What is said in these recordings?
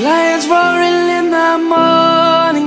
Lions roaring in the morning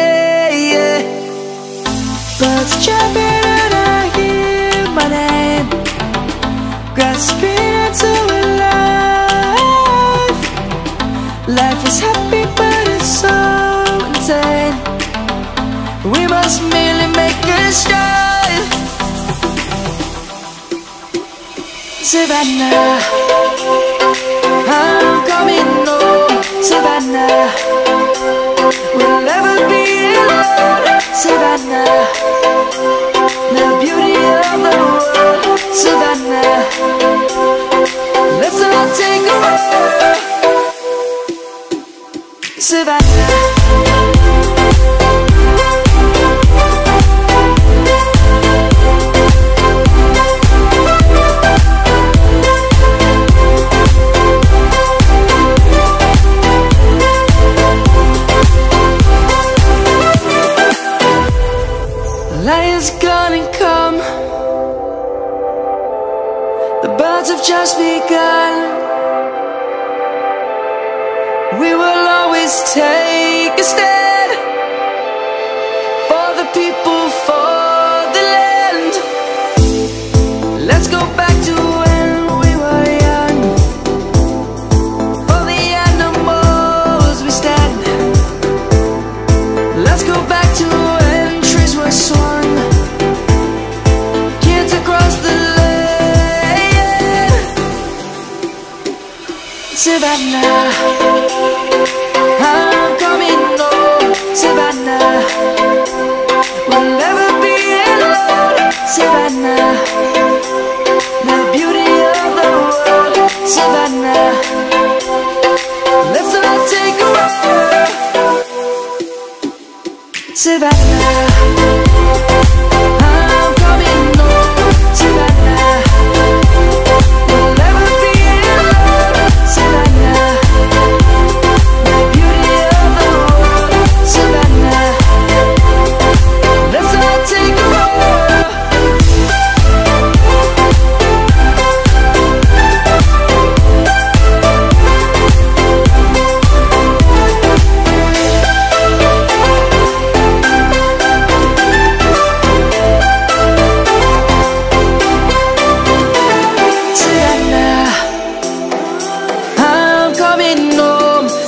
yeah. Birds chirping and I hear my name, grasping into a life. Life is happy but it's so insane. We must merely make a start. Savannah, I'm coming home. Savannah, we'll never be alone. Savannah, the beauty of the world. Savannah, let's all take a walk. Savannah. Light is gonna come. The birds have just begun. We will always take a stand for the people, for the land. Let's go back to when we were young. For the animals we stand. Let's go back to when trees were swung. Savannah, I'm coming home. Savannah, we'll never be alone. Savannah, the beauty of the world. Savannah, let's all take a walk. Savannah.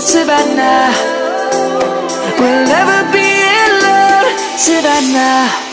Savannah, we'll never be alone. Savannah.